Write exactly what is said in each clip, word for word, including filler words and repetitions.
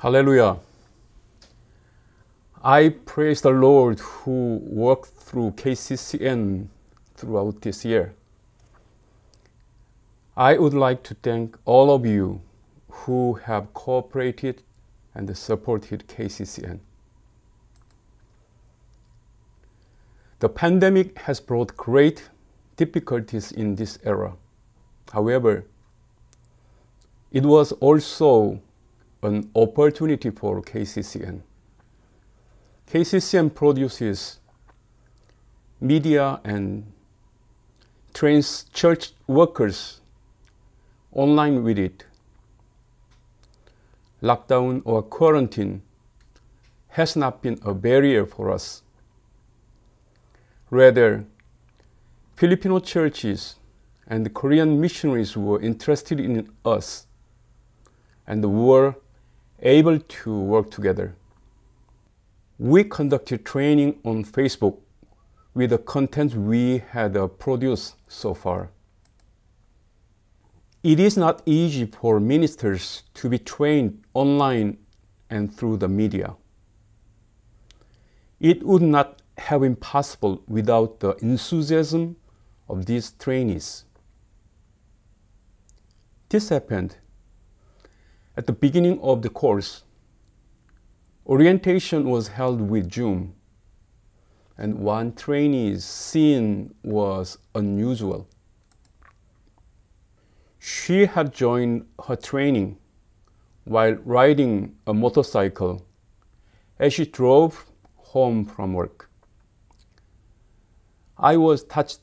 Hallelujah. I praise the Lord who worked through K C C N throughout this year. I would like to thank all of you who have cooperated and supported K C C N. The pandemic has brought great difficulties in this era. However, it was also an opportunity for K C C N. K C C N produces media and trains church workers online with it. Lockdown or quarantine has not been a barrier for us. Rather, Filipino churches and Korean missionaries were interested in us and were able to work together. We conducted training on Facebook with the content we had produced so far. It is not easy for ministers to be trained online and through the media. It would not have been possible without the enthusiasm of these trainees. This happened at the beginning of the course. Orientation was held with Zoom, and one trainee's scene was unusual. She had joined her training while riding a motorcycle as she drove home from work. I was touched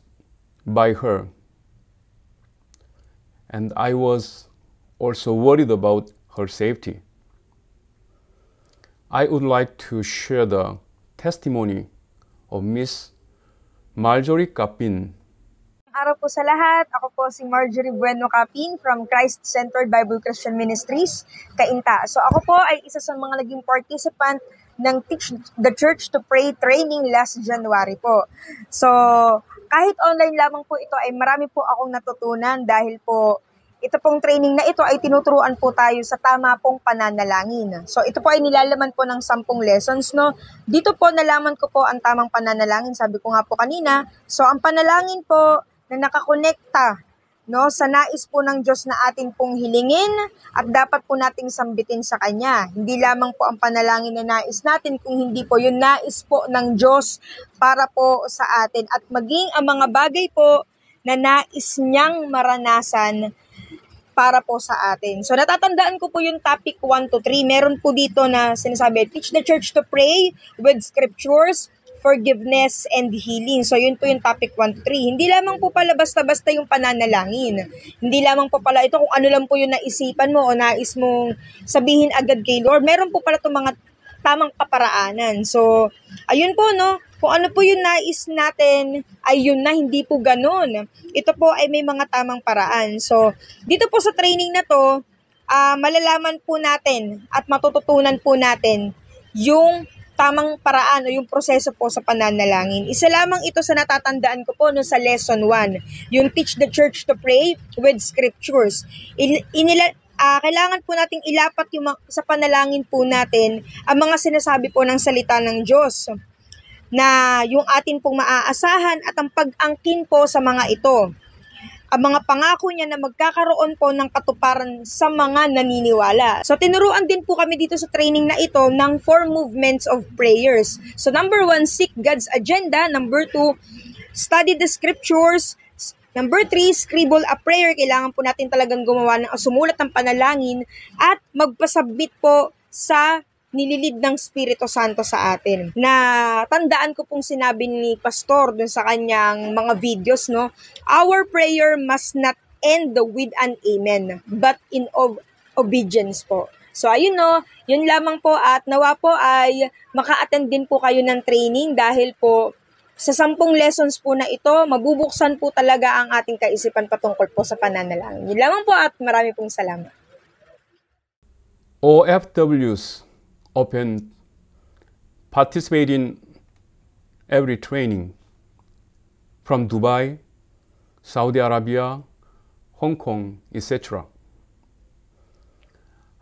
by her, and I was also worried about her safety. I would like to share the testimony of Miss Marjorie Capin. Araw po sa lahat. Ako po si Marjorie Bueno Capin from Christ Centered Bible Christian Ministries, Kainta. So ako po ay isa sa mga naging participant ng Teach the Church to Pray training last January po. So, kahit online lamang po ito ay marami po akong natutunan dahil po ito pong training na ito ay tinuturuan po tayo sa tama pong pananalangin. So, ito po ay nilalaman po ng sampung lessons, no? Dito po nalaman ko po ang tamang pananalangin, sabi ko nga po kanina. So, ang panalangin po na nakakonekta, no, sa nais po ng Diyos na atin pong hilingin at dapat po nating sambitin sa Kanya. Hindi lamang po ang panalangin na nais natin, kung hindi po yung nais po ng Diyos para po sa atin. At maging ang mga bagay po na nais niyang maranasan para po sa atin. So natatandaan ko po yung topic one to three. Meron po dito na sinasabi, teach the church to pray with scriptures, forgiveness, and healing. So, yun po yung topic one to three. Hindi lamang po pala basta-basta yung pananalangin. Hindi lamang po pala ito kung ano lang po yung naisipan mo o nais mong sabihin agad kay Lord. Meron po pala itong mga tamang kaparaanan. So, ayun po, no? Kung ano po yung nais natin, ay yun na, hindi po ganun. Ito po ay may mga tamang paraan. So, dito po sa training na to, uh, malalaman po natin at matututunan po natin yung tamang paraan o yung proseso po sa pananalangin. Isa lamang ito sa natatandaan ko po no, sa lesson one, yung teach the church to pray with scriptures. In, inila, uh, kailangan po nating ilapat yung sa panalangin po natin ang mga sinasabi po ng salita ng Diyos na yung atin pong maaasahan at ang pag-angkin po sa mga ito. Ang mga pangako niya na magkakaroon po ng katuparan sa mga naniniwala. So, tinuruan din po kami dito sa training na ito ng four movements of prayers. So, number one, seek God's agenda. Number two, study the scriptures. Number three, scribble a prayer. Kailangan po natin talagang gumawa ng sumulat ng panalangin at magpasubmit po sa nililid ng Espiritu Santo sa atin. Na tandaan ko pong sinabi ni Pastor dun sa kanyang mga videos, no? Our prayer must not end with an amen, but in ob obedience po. So ayun no, yun lamang po at nawa po ay maka-attend din po kayo ng training dahil po sa sampung lessons po na ito, mabubuksan po talaga ang ating kaisipan patungkol po sa pananalangin. Yun lamang po at marami pong salamat. O F Ws often participate in every training from Dubai, Saudi Arabia, Hong Kong, et cetera.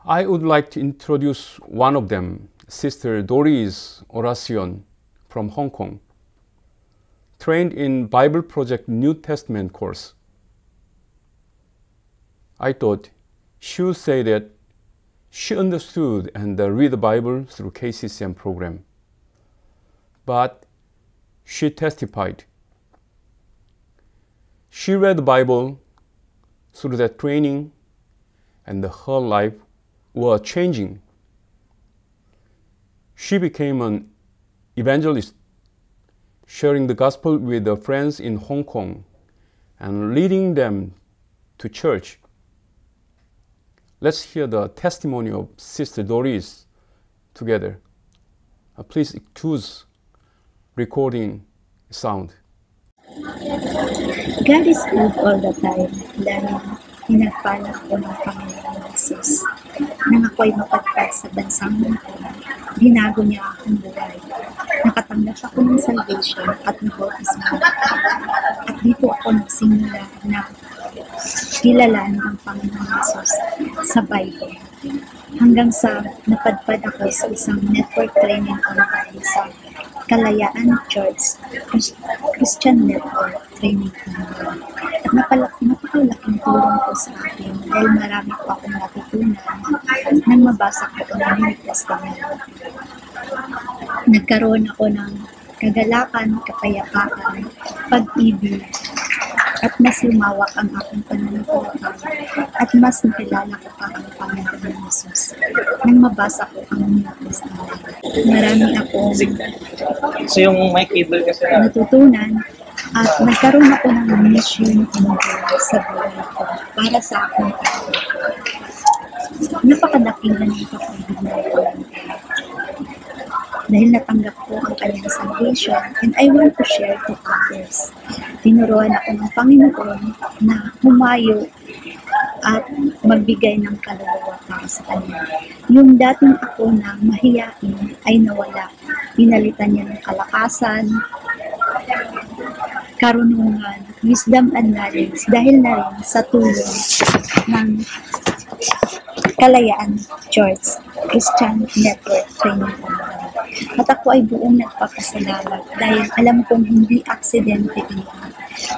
I would like to introduce one of them, Sister Doris Oracion from Hong Kong, trained in Bible Project New Testament course. I thought she would say that she understood and read the Bible through K C C N program, but she testified. She read the Bible through that training, and her life was changing. She became an evangelist, sharing the gospel with her friends in Hong Kong and leading them to church. Let's hear the testimony of Sister Doris together. Please excuse recording sound. God is good all the time dahil pinagpala ko ng Panginoon Jesus nang ako'y mapagkat sa bansang mundo. Binago niya akong buhay. Nakatanggap ako ng salvation at nabautismo. At dito ako nagsimula na kilalanin ang Panginoon Jesus sa Bible. Hanggang sa napadpad ako sa isang network training online sa Galayan Church Christian Network Training Center. At napakalaking tulong ko sa akin dahil marami pa akong natutunan nang mabasa ko ang New Testament. Nagkaroon ako ng kagalakan, kapayapaan, pag-ibig, at mas lumawak ang aking pananampalataya at mas nakilala ko pa ang Panginoon Jesus nang mabasa ko ang New Testament. Marami akong so yung mic cable kasi natutunan at nagkaroon ako ng mission in God sa buhay ko para sa akin. Napakadaking na ng pag-ibig na ito dahil natanggap ko ang kanyang salvation and I want to share to others. Tinuruan ako ng Panginoon na humayo at magbigay ng kaluluwa para sa kanya. Yung dating ako na mahiyain ay nawala. Pinalitan niya ng kalakasan, karunungan, wisdom and knowledge dahil na rin sa tulong ng Kalayaan Church Christian Network Training Center. At ako ay buong nagpapasalamat dahil alam kong hindi aksidente ito,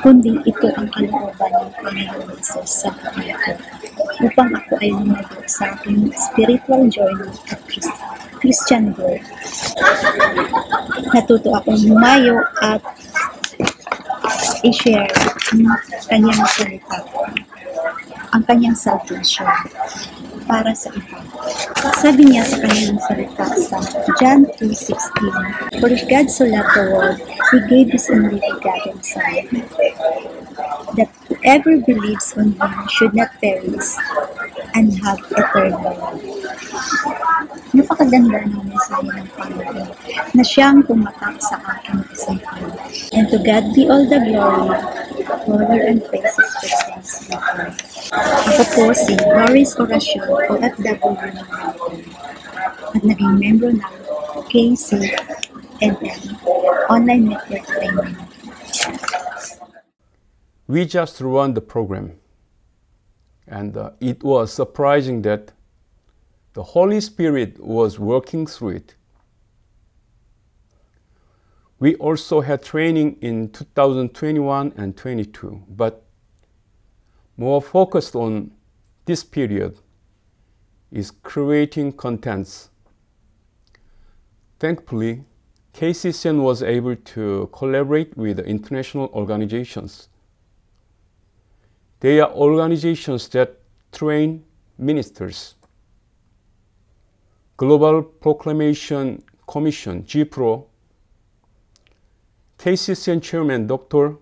kundi ito ang kalooban ng Panginoon Jesus sa buhay ko upang ako ay lumago sa aking spiritual journey at Christian growth. Natuto akong lumayo at i-share ang kanyang salita, ang kanyang salvation para sa iba. Sabi niya sa kanyang salita sa John two sixteen, "For God so loved the world, He gave His only begotten Son, that whoever believes on Him should not perish and have eternal life." Napakaganda ng mensahe ng Panginoon na siyang tumatak sa aking isipan. And to God be all the glory, honor and praise His presence. Ako po si Doris Oracion, O F W ng Hong at naging membro ng K C N Online Network Training. We just run the program, and uh, it was surprising that the Holy Spirit was working through it. We also had training in two thousand twenty-one and twenty-two, but more focused on this period is creating contents. Thankfully, K C C N was able to collaborate with international organizations. They are organizations that train ministers. Global Proclamation Commission, G P R O, K C C N Chairman Doctor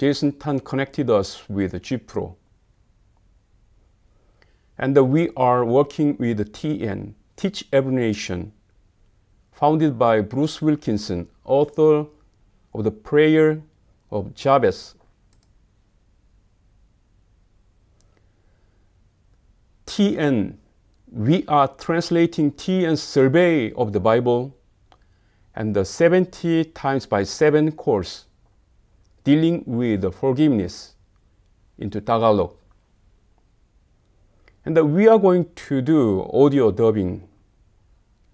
Jason Tan connected us with G P R O. And we are working with T N, Teach Every Nation, founded by Bruce Wilkinson, author of The Prayer of Jabez. T N, we are translating T N's survey of the Bible and the seventy times by seven course dealing with forgiveness into Tagalog. And we are going to do audio dubbing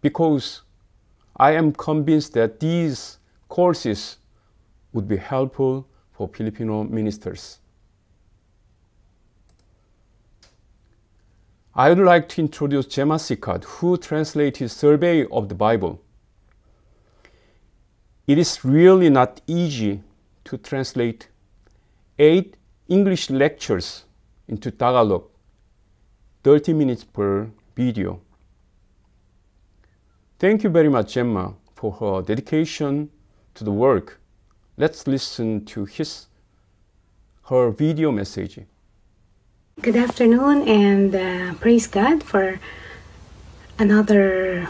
because I am convinced that these courses would be helpful for Filipino ministers. I would like to introduce Gemma Sikat, who translated Survey of the Bible. It is really not easy to translate eight English lectures into Tagalog, thirty minutes per video. Thank you very much, Gemma, for her dedication to the work. Let's listen to his, her video message. Good afternoon, and uh, praise God for another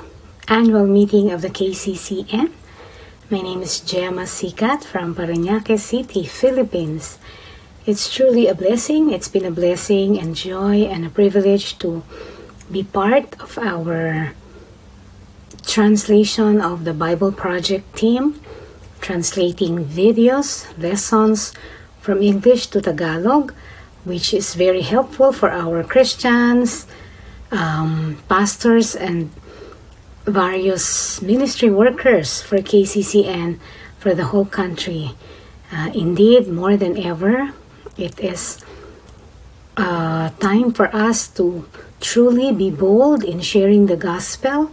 annual meeting of the K C C N. My name is Gemma Sikat from Parañaque City, Philippines. It's truly a blessing. It's been a blessing and joy and a privilege to be part of our translation of the Bible Project team, translating videos, lessons from English to Tagalog, which is very helpful for our Christians, um, pastors, and various ministry workers for K C C N, for the whole country. Uh, indeed, more than ever, it is uh, time for us to truly be bold in sharing the gospel.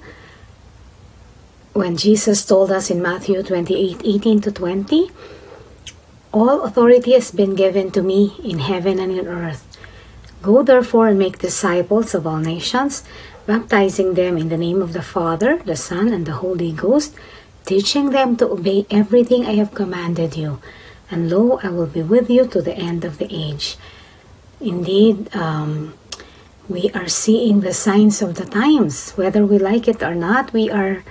When Jesus told us in Matthew twenty-eight, eighteen to twenty, "All authority has been given to me in heaven and in earth. Go therefore and make disciples of all nations, baptizing them in the name of the Father, the Son, and the Holy Ghost, teaching them to obey everything I have commanded you. And lo, I will be with you to the end of the age." Indeed, um, we are seeing the signs of the times. Whether we like it or not, we are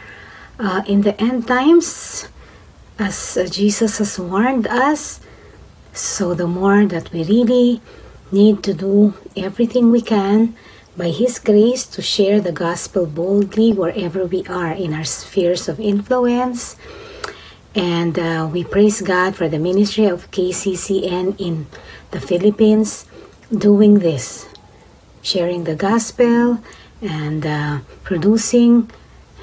uh, in the end times, as Jesus has warned us. So the more that we really need to do everything we can by His grace to share the gospel boldly wherever we are in our spheres of influence. And uh, we praise God for the ministry of K C C N in the Philippines doing this, sharing the gospel and uh, producing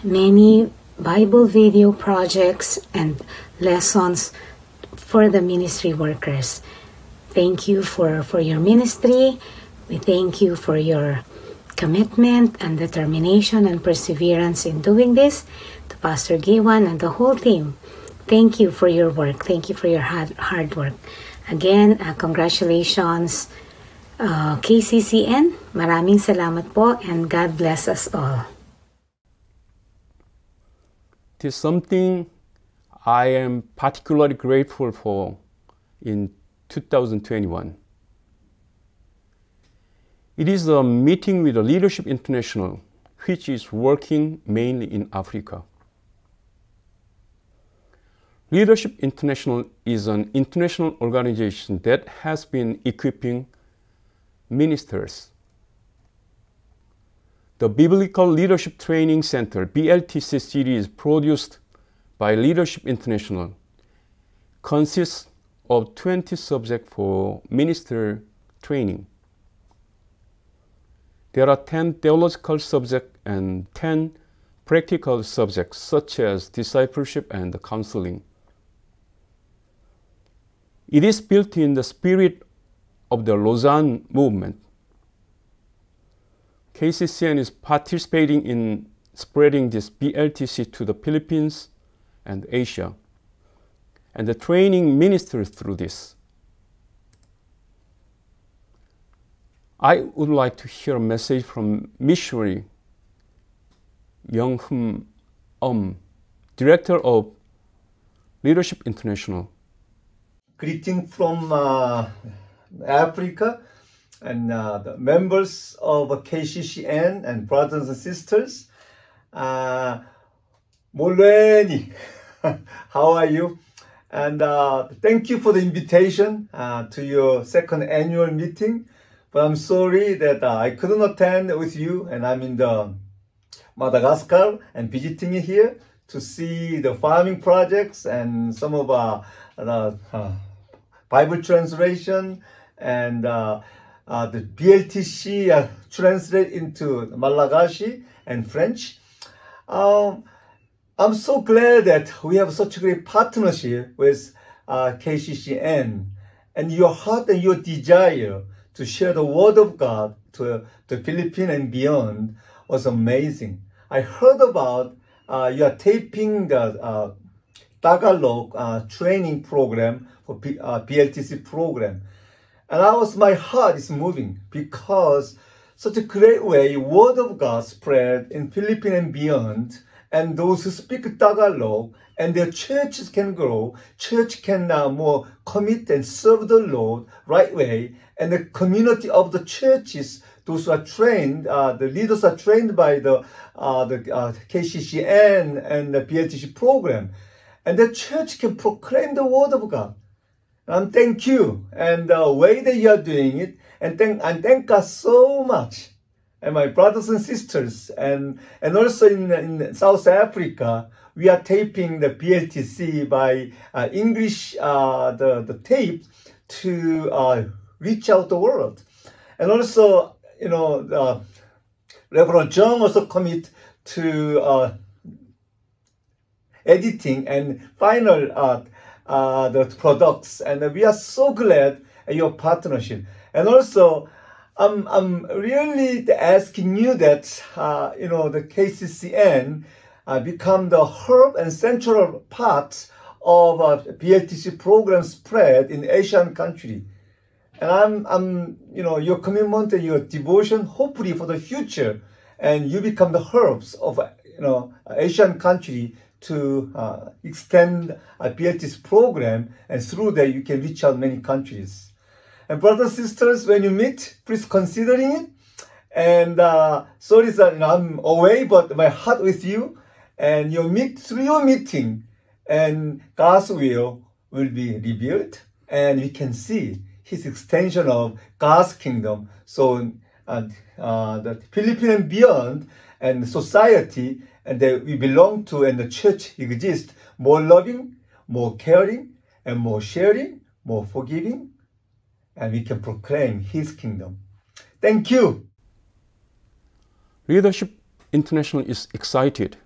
many Bible video projects and lessons for the ministry workers. Thank you for, for your ministry. We thank you for your commitment and determination and perseverance in doing this, to Pastor Gihwan and the whole team. Thank you for your work. Thank you for your hard, hard work. Again, uh, congratulations, uh, K C C N. Maraming salamat po, and God bless us all. It is something I am particularly grateful for in two thousand twenty-one. It is a meeting with the Leadership International, which is working mainly in Africa. Leadership International is an international organization that has been equipping ministers. The Biblical Leadership Training Center, B L T C series produced by Leadership International, consists of twenty subjects for minister training. There are ten theological subjects and ten practical subjects, such as discipleship and counseling. It is built in the spirit of the Lausanne movement. K C C N is participating in spreading this B L T C to the Philippines and Asia, and the training ministers through this. I would like to hear a message from missionary Young-Hum-Eum, director of Leadership International. Greeting from uh, Africa. And uh, the members of K C C N and brothers and sisters, uh, Molweni, how are you? And uh, thank you for the invitation uh, to your second annual meeting. But I'm sorry that uh, I couldn't attend with you, and I'm in the Madagascar and visiting here to see the farming projects and some of uh, the uh, Bible translation and. Uh, uh, the B L T C uh, translated into Malagasy and French. Um, I'm so glad that we have such a great partnership with uh, K C C N, and your heart and your desire to share the Word of God to the Philippines and beyond was amazing. I heard about uh, you are taping the uh, Tagalog uh, training program for P uh, B L T C program, and I was my heart is moving because such a great way Word of God spread in Philippines and beyond, and those who speak Tagalog and their churches can grow, church can now uh, more commit and serve the Lord right way, and the community of the churches. Those who are trained, uh, the leaders are trained by the, uh, the uh, K C C N and the B L T C program. And the church can proclaim the Word of God. And thank you. And the way that you are doing it. And thank, and thank God so much. And my brothers and sisters. And, and also in, in South Africa, we are taping the B L T C by uh, English, uh, the, the tape to uh, reach out the world. And also, you know, uh, Reverend Jeong also commit to uh, editing and final uh, uh, the products, and we are so glad at your partnership. And also, I'm I'm really asking you that uh, you know the K C C N uh, become the hub and central part of uh, B L T C program spread in Asian country. And I'm, I'm, you know, your commitment and your devotion, hopefully for the future, and you become the herbs of, you know, Asian country to uh, extend a B L T C program, and through that you can reach out many countries. And brothers and sisters, when you meet, please consider it. And uh, sorry that I'm away, but my heart with you, and you meet through your meeting, and God's will will be revealed, and we can see His extension of God's kingdom. So uh, uh, the Philippines and beyond, and society, and that we belong to, and the church exists more loving, more caring, and more sharing, more forgiving, and we can proclaim His kingdom. Thank you. Leadership International is excited,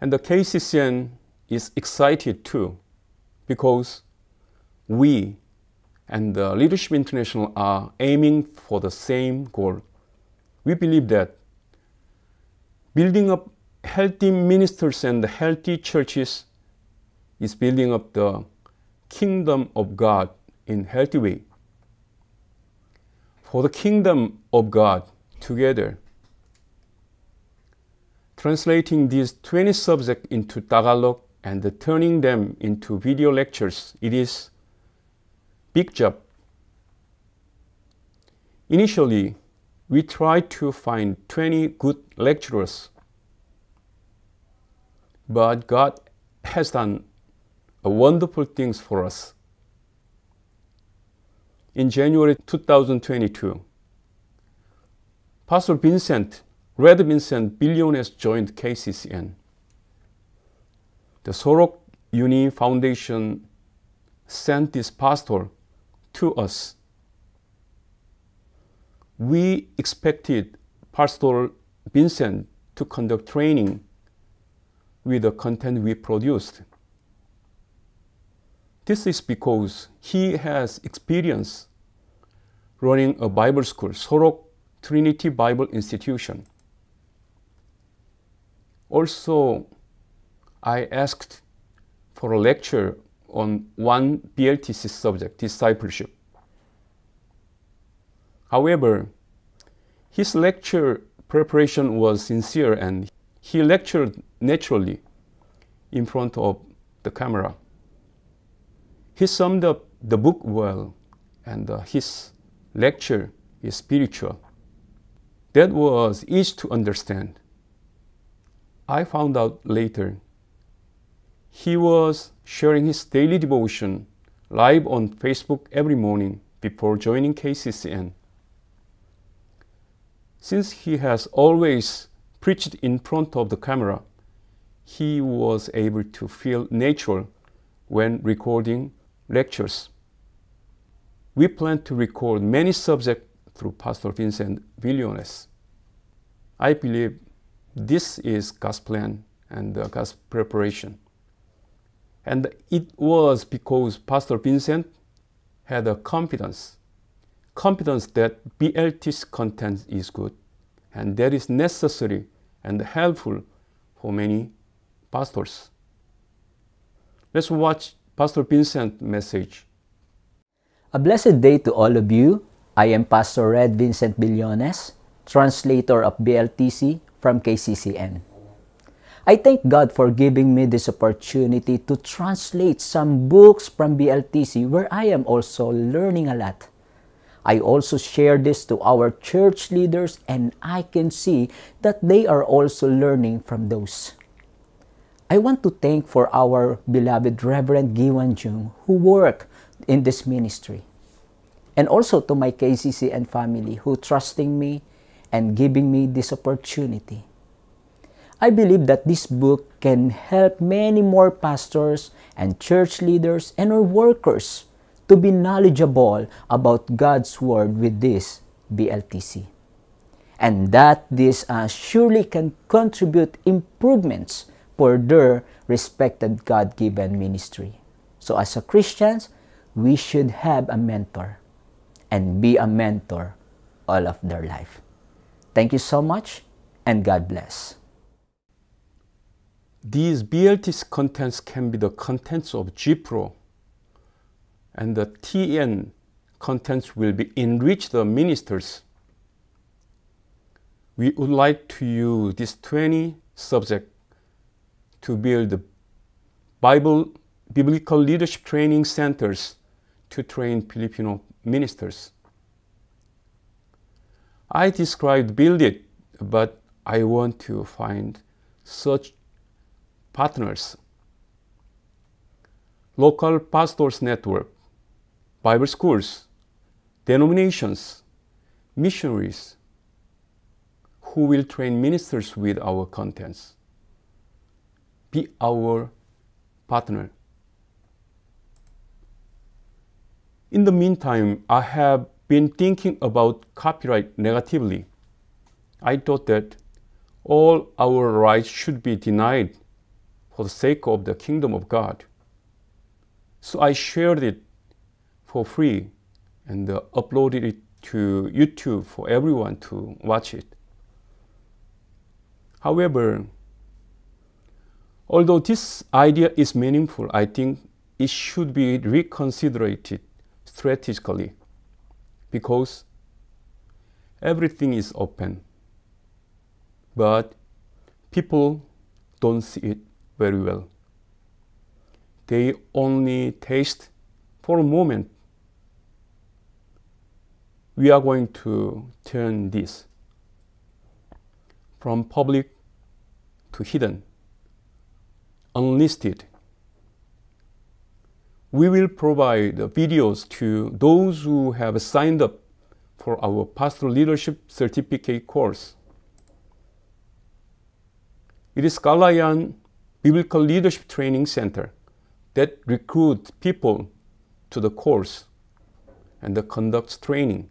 and the K C C N is excited too, because we and the Leadership International are aiming for the same goal. We believe that building up healthy ministers and healthy churches is building up the kingdom of God in a healthy way. For the kingdom of God together, translating these twenty subjects into Tagalog and turning them into video lectures, it is big job. Initially, we tried to find twenty good lecturers, but God has done a wonderful things for us. In January two thousand twenty-two, Pastor Vincent, Red Vincent Billiones joined K C C N. The Sorok Uni Foundation sent this pastor to us. We expected Pastor Vincent to conduct training with the content we produced. This is because he has experience running a Bible school, Sorok Trinity Bible Institution. Also, I asked for a lecture on one B L T C subject, discipleship. However, his lecture preparation was sincere and he lectured naturally in front of the camera. He summed up the book well, and uh, his lecture is spiritual. That was easy to understand. I found out later he was sharing his daily devotion live on Facebook every morning before joining K C C N. Since he has always preached in front of the camera, he was able to feel natural when recording lectures. we plan to record many subjects through Pastor Vincent Billiones. I believe this is God's plan and God's preparation. And it was because Pastor Vincent had a confidence, confidence that B L T C content is good and that is necessary and helpful for many pastors. Let's watch Pastor Vincent's message. A blessed day to all of you. I am Pastor Red Vincent Billiones, translator of B L T C from K C C N. I thank God for giving me this opportunity to translate some books from B L T C where I am also learning a lot. I also share this to our church leaders and I can see that they are also learning from those. I want to thank for our beloved Reverend Gihwan Jeong who work in this ministry. And also to my K C C N family who trusting me and giving me this opportunity. I believe that this book can help many more pastors and church leaders and our workers to be knowledgeable about God's Word with this B L T C. And that this uh, surely can contribute improvements for their respected God-given ministry. So as a Christians, we should have a mentor and be a mentor all of their life. Thank you so much and God bless. These B L T C contents can be the contents of G P R O, and the T N contents will be enrich the ministers. We would like to use these twenty subjects to build Bible Biblical Leadership Training Centers to train Filipino ministers. I described build it, but I want to find such partners, local pastors network, Bible schools, denominations, missionaries who will train ministers with our contents. Be our partner. In the meantime, I have been thinking about copyright negatively. I thought that all our rights should be denied for the sake of the kingdom of God. So I shared it for free and uh, uploaded it to YouTube for everyone to watch it. However, although this idea is meaningful, I think it should be reconsidered strategically because everything is open, but people don't see it very well. They only taste for a moment. We are going to turn this from public to hidden, unlisted. We will provide videos to those who have signed up for our Pastoral Leadership Certificate course. It is Galayan Biblical Leadership Training Center that recruits people to the course and conducts training.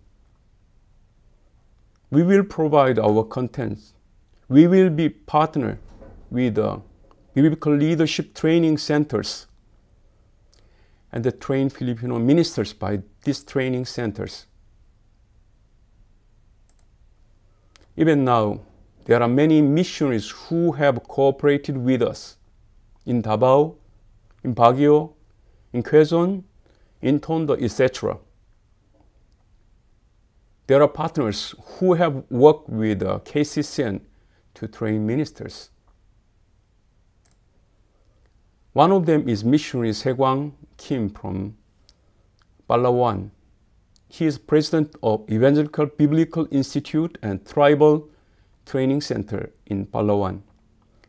We will provide our contents. We will be partner with the Biblical Leadership Training Centers and the train Filipino ministers by these training centers. Even now, there are many missionaries who have cooperated with us in Davao, in Baguio, in Quezon, in Tondo, et cetera. There are partners who have worked with uh, K C C N to train ministers. One of them is missionary Se-Kwang Kim from Palawan. He is president of Evangelical Biblical Institute and Tribal Training Center in Palawan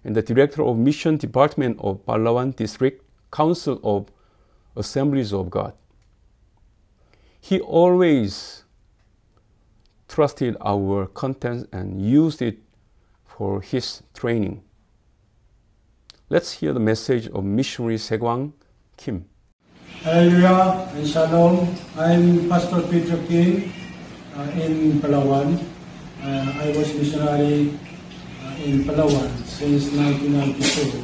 and the director of Mission Department of Palawan District Council of Assemblies of God. He always trusted our content and used it for his training. Let's hear the message of missionary Se-Kwang Kim. Hallelujah and Shalom. I'm Pastor Peter Kim uh, in Palawan. Uh, I was missionary uh, in Palawan since nineteen ninety-two.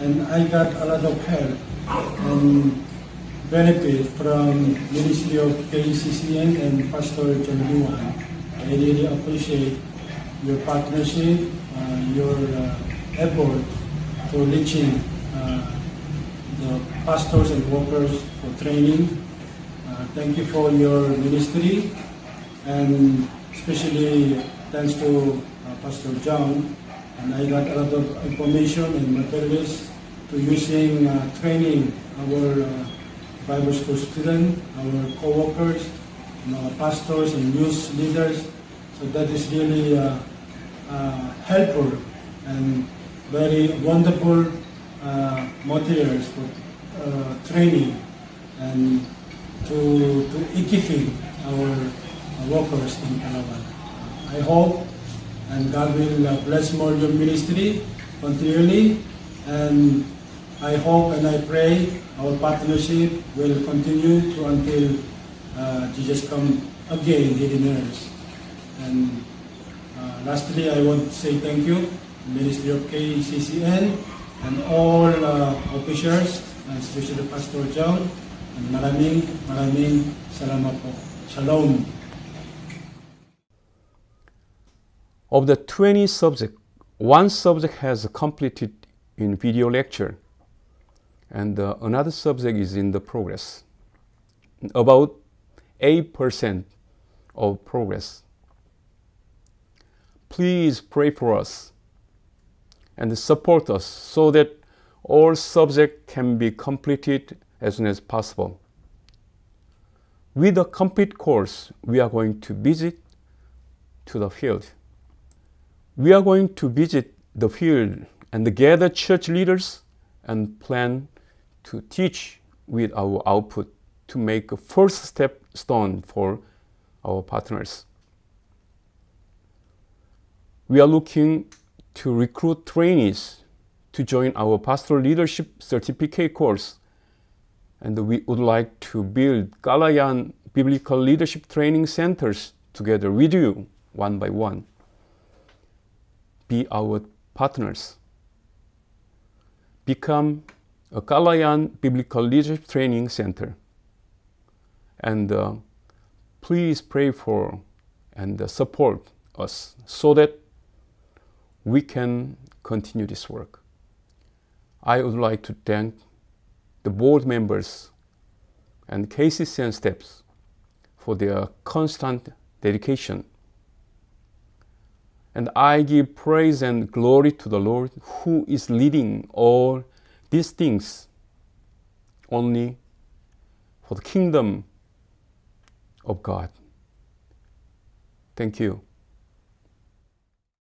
And I got a lot of help and benefit from Ministry of K C C N and Pastor Gihwan. I really appreciate your partnership, uh, your uh, effort for reaching uh, the pastors and workers for training. Uh, thank you for your ministry, and especially thanks to uh, Pastor Jeong. And I got a lot of information and materials to using uh, training our uh, Bible school students, our co-workers, and our pastors and youth leaders. So that is really uh, uh, helpful and very wonderful Uh, materials for uh, training and to, to equip our uh, workers in Palawan. I hope and God will uh, bless more your ministry continually, and I hope and I pray our partnership will continue to until uh, Jesus comes again in the earth. And uh, lastly, I want to say thank you, Ministry of K C C N, and all uh, officials, and especially Pastor Jeong, and maraming, maraming salamat po. Shalom. Of the twenty subjects, one subject has completed in video lecture, and uh, another subject is in the progress. About eight percent of progress. Please pray for us and support us so that all subjects can be completed as soon as possible. With a complete course, we are going to visit to the field. We are going to visit the field and gather church leaders and plan to teach with our output to make a first step stone for our partners. We are looking to recruit trainees to join our Pastoral Leadership Certificate course, and we would like to build Galayan Biblical Leadership Training Centers together with you, one by one. Be our partners. Become a Galayan Biblical Leadership Training Center, and uh, please pray for and uh, support us so that we can continue this work. I would like to thank the board members and K C C N staffs for their constant dedication. And I give praise and glory to the Lord who is leading all these things only for the kingdom of God. Thank you.